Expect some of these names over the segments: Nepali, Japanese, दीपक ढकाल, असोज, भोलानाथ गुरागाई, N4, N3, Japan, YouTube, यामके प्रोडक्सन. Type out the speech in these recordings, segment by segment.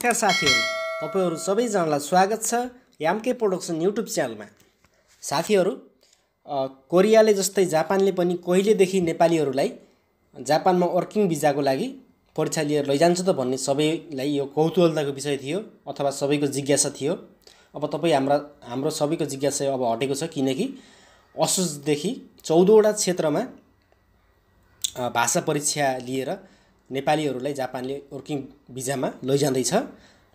नमस्कार साथीहरु, तपाईहरु सबैजनालाई स्वागत छ यामके प्रोडक्सन युट्युब च्यानलमा। साथीहरु, कोरियाले जस्तै जापानले पनि कहिलेदेखि नेपालीहरुलाई जापानमा वर्किङ भिजाको लागि परीक्षा लिएर लैजान्छ त भन्ने सबैलाई यो कौतूहलताको विषय थियो अथवा सबैको जिज्ञासा थियो। अब तपाई हाम्रो सबैको जिज्ञासा अब हटेको छ, किनकि असोजदेखि 14 वटा क्षेत्रमा भाषा परीक्षा लिएर नेपालीहरुलाई जापानले वर्किङ भिजामा लैजाँदै छ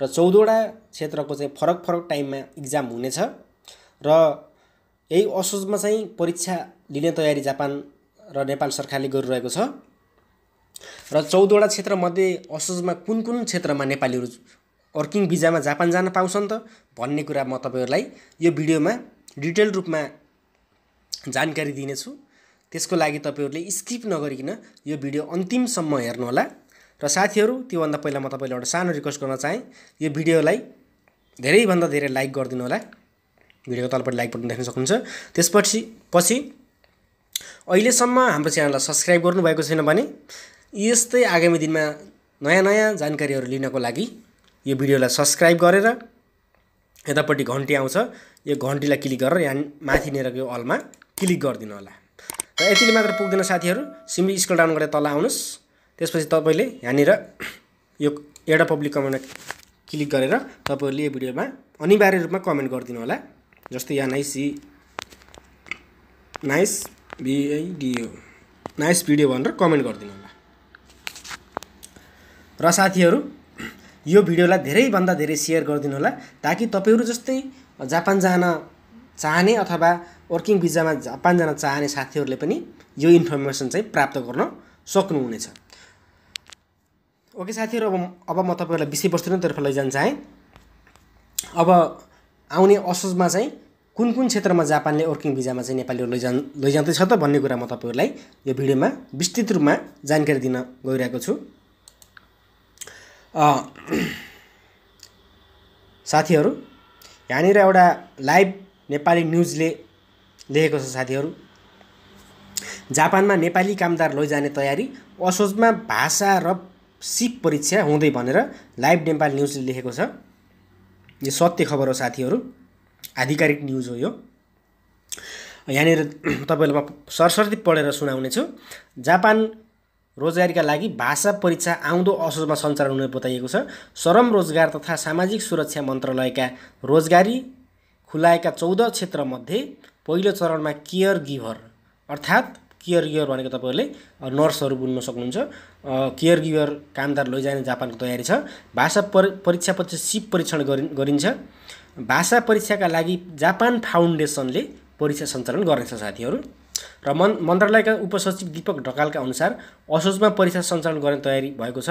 र 14 वटा क्षेत्रको चाहिँ फरक फरक टाइममा एक्जाम हुनेछ र यही असोजमा चाहिँ परीक्षा लिने तयारी जापान र नेपाल सरकारले गरिरहेको छ र 14 वटा क्षेत्र मध्ये असोजमा कुन कुन क्षेत्रमा नेपालीहरु वर्किङ भिजामा जापान जान पाउँछन् त भन्ने कुरा म तपाईहरुलाई यो भिडियोमा डिटेल रूपमा जानकारी दिनेछु। त्यसको लागि तपाईहरुले स्किप नगरिकन यो भिडियो अन्तिमसम्म हेर्नु होला। र साथीहरु, त्योभन्दा पहिला म तपाईलाई एउटा सानो रिक्वेस्ट गर्न चाहे, यो भिडियोलाई धेरै भन्दा धेरै लाइक गरिदिनु होला। भिडियोको तलपट्टि लाइक बटन देख्न सक्नुहुन्छ। त्यसपछि अहिलेसम्म हाम्रो च्यानललाई सब्स्क्राइब गर्नु भएको छैन भने यस्तै आगामी दिनमा नयाँ नयाँ जानकारीहरु लिनको लागि यो भिडियोलाई सब्स्क्राइब गरेर यतापट्टि घण्टी आउँछ, यो घण्टीलाई क्लिक गरेर यहाँ माथिनेरको यो अलमा क्लिक गरिदिनु होला। र यतिले मात्र पुग्दैन साथीहरु, सिम्पली स्क्रल डाउन गरेर तल आउनुस्। त्यसपछि तपाईले यहाँनिर यो एउटा पब्लिक कमेन्टमा क्लिक गरेर तपाईहरुले यो भिडियोमा अनिवार्य रूपमा कमेन्ट गरिदिनु होला। जस्तै यहाँ नाइस भिडियो, नाइस भिडियो भनेर कमेन्ट गरिदिनु होला। र साथीहरु, यो भिडियोलाई धेरै भन्दा धेरै शेयर गरिदिनु होला ताकि तपाईहरु जस्तै जापान जान चाहने अथवा वर्किङ भिजामा जापान जान चाहने साथीहरुले पनि यो इन्फर्मेसन चाहिँ प्राप्त गर्न सक्नुहुनेछ। ओके साथीहरु, अब म तपाईहरुलाई विषयवस्तुतर्फ लैजान चाहे। अब आउने असोजमा चाहिँ कुन कुन क्षेत्रमा जापानले वर्किङ भिजामा चाहिँ नेपालीहरु लैजाँदैछ त भन्ने कुरा म तपाईहरुलाई यो भिडियोमा विस्तृत रूपमा जानकारी दिन गइरहेको छु। साथीहरु, यहाँनिर एउटा लाइभ नेपाली न्यूजले लेखेको छ साथीहरु, जापानमा नेपाली कामदार लैजाने तयारी असोजमा भाषा र सिप परीक्षा हुँदै भनेर लाइभ नेपाली न्यूजले लेखेको छ। यो सत्य खबर हो साथीहरु, आधिकारिक न्यूज हो यो। यहाँनिर तपाईहरुलाई म सरसर्ती पढेर सुनाउनेछु। जापान रोजगारीका लागि भाषा परीक्षा आउँदो असोजमा सञ्चालन हुने बताइएको छ। श्रम रोजगार तथा सामाजिक सुरक्षा मन्त्रालयका रोजगारी खुलाएका 14 क्षेत्रमध्ये पहिलो चरणमा केयर गिभर, अर्थात् केयर गिभर भनेको तपाईहरुले नर्सहरु बुझ्न सक्नुहुन्छ, केयर गिभर कामदार लैजाने जापानको तयारी छ। भाषा परीक्षापछि सिप परीक्षण गरिन्छ। भाषा परीक्षाका लागि जापान फाउन्डेसनले परीक्षा सञ्चालन गर्नेछ साथीहरु। र मन्त्रालयका उपसचिव दीपक ढकालका अनुसार असोजमा परीक्षा सञ्चालन गर्ने तयारी भएको छ।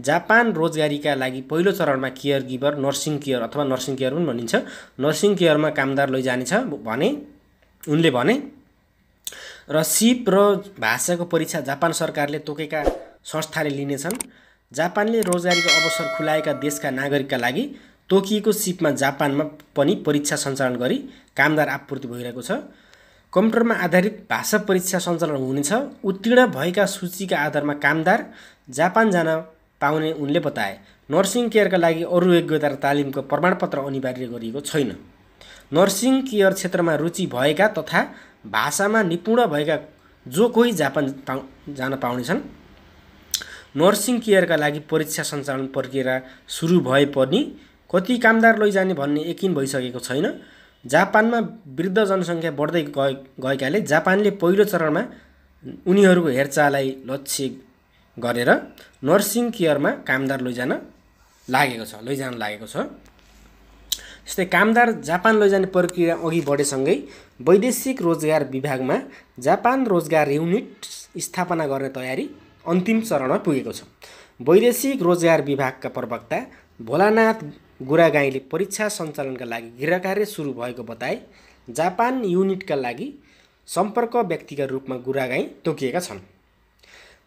जापान रोजगारीका लागि पहिलो चरणमा केयर गिभर, नर्सिङ केयर अथवा नर्सिङ केयर पनि भनिन्छ, नर्सिङ केयरमा कामदार लैजाने छ भने उनले भने। र सिप र भाषाको परीक्षा जापान सरकारले तोकेका संस्थाले लिनेछन्। जापानले रोजगारीको अवसर खुलाएका देशका नागरिकका लागि तोकिएको सिपमा जापानमा पनि परीक्षा सञ्चालन गरी कामदार आपूर्ति भइरहेको छ। कम्प्युटरमा आधारित भाषा परीक्षा सञ्चालन हुनेछ। उत्तीर्ण भएका सूचीका आधारमा कामदार जापान जान पाउने उनले बताए। नर्सिङ केयरका लागि अरू योग्यता र तालिमको प्रमाणपत्र अनिवार्य गरिएको छैन। नर्सिङ केयर क्षेत्रमा रुचि भएका तथा भाषामा निपुण भएका जो कोही जापान जान पाउनेछन्। नर्सिङ केयरका लागि परीक्षा सञ्चालन प्रक्रिया सुरु भए पनि कति कामदार लैजाने भन्ने यकिन भइसकेको छैन। जापानमा वृद्ध जनसङ्ख्या बढ्दै गएकाले जापानले पहिलो चरणमा उनीहरूको हेरचाहलाई लक्ष्य गरेर नर्सिङ केयरमा कामदार लैजान लागेको छ। जस्तै कामदार जापान लैजाने प्रक्रिया अघि बढेसँगै वैदेशिक रोजगार विभागमा जापान रोजगार युनिट स्थापना गर्ने तयारी अन्तिम चरणमा पुगेको छ। वैदेशिक रोजगार विभागका प्रवक्ता भोलानाथ गुरागाईले परीक्षा सञ्चालनका लागि गृहकार्य सुरु भएको बताए। जापान युनिटका लागि सम्पर्क व्यक्तिका रूपमा गुरागाई तोकिएका छन्।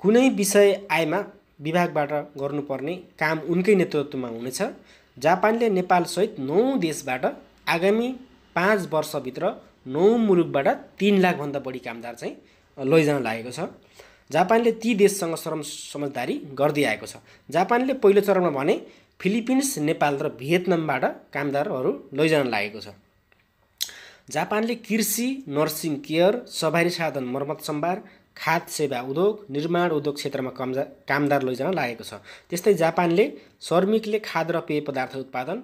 कुनै विषय आएमा विभागबाट गर्नुपर्ने काम उनकै नेतृत्वमा हुनेछ। जापानले नेपालसहित 9 देशबाट आगामी 5 वर्षभित्र 9 मुलुकबाट 3 लाख भन्दा बढी कामदार चाहिँ लैजान लागेको छ। जापानले ती देशसँग श्रम समझदारी गर्दै आएको छ। जापानले पहिलो चरणमा भने फिलिपिन्स, नेपाल र भियतनामबाट कामदारहरू लैजान लागेको छ। जापानले कृषि, नर्सिङ केयर, सवारी साधन मर्मत सम्भार, खाद्य सेवा उद्योग, निर्माण उद्योग क्षेत्रमा कामदार लैजान लागेको छ। त्यस्तै जापानले श्रमिकले खाद्य र पेय पदार्थ उत्पादन,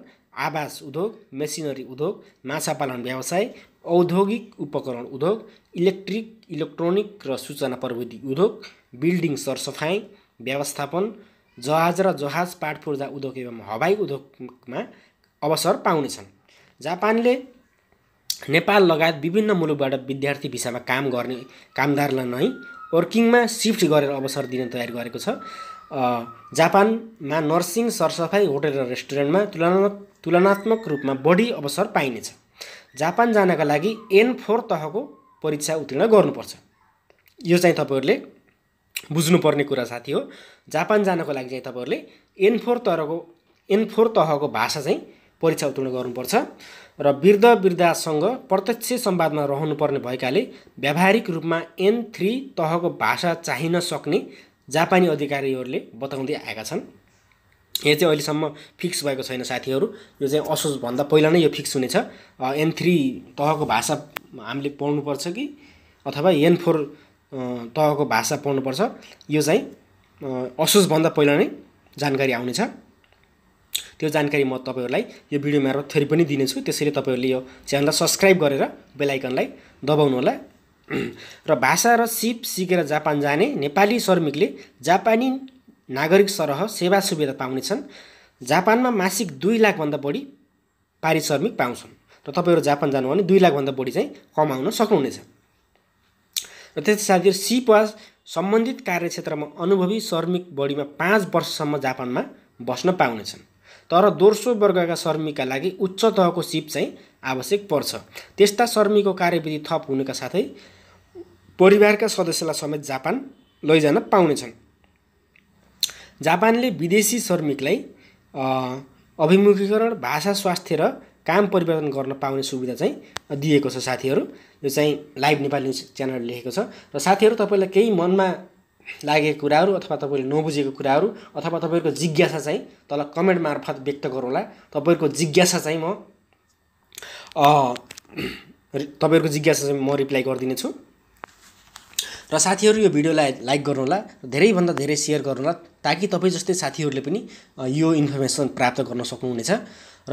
आवास उद्योग, मेसिनरी उद्योग, माछा पालन व्यवसाय, औद्योगिक उपकरण उद्योग, इलेक्ट्रिक, इलेक्ट्रोनिक र सूचना प्रविधि उद्योग, बिल्डिङ सरसफाई व्यवस्थापन, जहाज र जहाज पाटपुर्जा उद्योग एवं हवाई उद्योगमा अवसर पाउनेछन्। जापानले नेपाल लगायत विभिन्न मुलुकबाट विद्यार्थी भिसामा काम गर्ने कामदारलाई नै वर्किङमा सिफ्ट गरेर अवसर दिन तयार गरेको छ। जापानमा नर्सिङ, सरसफाई, होटल र रेस्टुरेन्टमा तुलनात्मक रूपमा बढी अवसर पाइनेछ। जापान जानका लागि N4 तहको परीक्षा उत्तीर्ण गर्नुपर्छ। यो चाहिँ तपाईहरुले बुझ्नुपर्ने कुरा साथी हो। जापान जानको लागि चाहिँ तपाईहरुले N4 तहको भाषा चाहिँ परीक्षा उत्तीर्ण गर्नुपर्छ र वृद्ध वृद्धासँग प्रत्यक्ष संवादमा रहनुपर्ने भएकाले व्यावहारिक रूपमा N3 तहको भाषा चाहिन सक्ने जापानी अधिकारीहरूले बताउँदै आएका छन्। यो चाहिँ अहिलेसम्म फिक्स भएको छैन साथीहरू, यो चाहिँ असोज भन्दा पहिला नै यो फिक्स हुनेछ। N3 तहको भाषा हामीले पढ्नुपर्छ कि अथवा N4 तहको भाषा पढ्नुपर्छ, यो चाहिँ असोज भन्दा पहिला नै जानकारी आउनेछ। त्यो जानकारी म तपाईहरुलाई यो भिडियो मार्फत फेरि पनि दिनेछु, त्यसैले तपाईहरुले यो च्यानललाई सब्स्क्राइब गरेर बेल आइकनलाई दबाउनु होला। र भाषा र सिप सिकेर जापान जाने नेपाली श्रमिकले जापानी नागरिक सरह सेवा सुविधा पाउनेछन्। जापानमा मासिक 2 लाख भन्दा बढी पारिश्रमिक पाउँछन् र तपाईहरु जापान जानु भने 2 लाख भन्दा बढी चाहिँ कमाउन सक्नुहुनेछ। र त्यसै साथीहरु सिप वा सम्बन्धित कार्यक्षेत्रमा अनुभवी श्रमिक बढीमा 5 वर्षसम्म जापानमा बस्न पाउनेछन्। तर दोस्रो वर्गका श्रमिकका लागि उच्च तहको सिप चाहिँ आवश्यक पर्छ। त्यस्ता श्रमिकको कार्यविधि थप हुनका साथै परिवारका सदस्यलाई समेत जापान लैजान पाउनेछन्। जापानले विदेशी श्रमिकलाई अभिमुखीकरण, भाषा, स्वास्थ्य र काम परिवर्तन गर्न पाउने सुविधा चाहिँ दिएको छ। साथीहरू यो चाहिँ लाइभ नेपाली न्युज च्यानल लेखेको छ र साथीहरू तपाईलाई केही मनमा लागेको कुराहरू अथवा तपाईले नबुझेको कुराहरू अथवा तपाईको जिज्ञासा चाहिँ तल कमेन्ट मार्फत व्यक्त गरौँला। तपाईको जिज्ञासा चाहिँ म रिप्लाई गरिदिनेछु। र साथीहरू यो भिडियोलाई लाइक गर्नुहोला, धेरैभन्दा धेरै शेयर गर्नुहोला ताकि तपाई जस्तै साथीहरूले पनि यो इन्फर्मेसन प्राप्त गर्न सक्नुहुनेछ।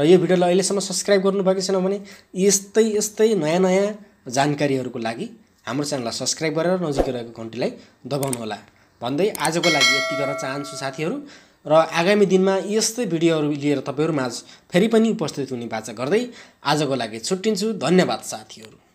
र यो भिडियोलाई अहिलेसम्म सब्स्क्राइब गर्नुभएको छैन भने यस्तै नयाँ जानकारीहरूको लागि हाम्रो च्यानललाई सब्स्क्राइब गरेर नजिकै रहेको घण्टीलाई दबाउनुहोला भन्दै आजको लागि यति गर्न चाहन्छु साथीहरू, र आगामी दिनमा यस्तै भिडियोहरू लिएर तपाईहरुमाझ फेरि पनि उपस्थित हुने वाचा गर्दै आजको लागि छुट्टिन्छु। धन्यवाद साथीहरू।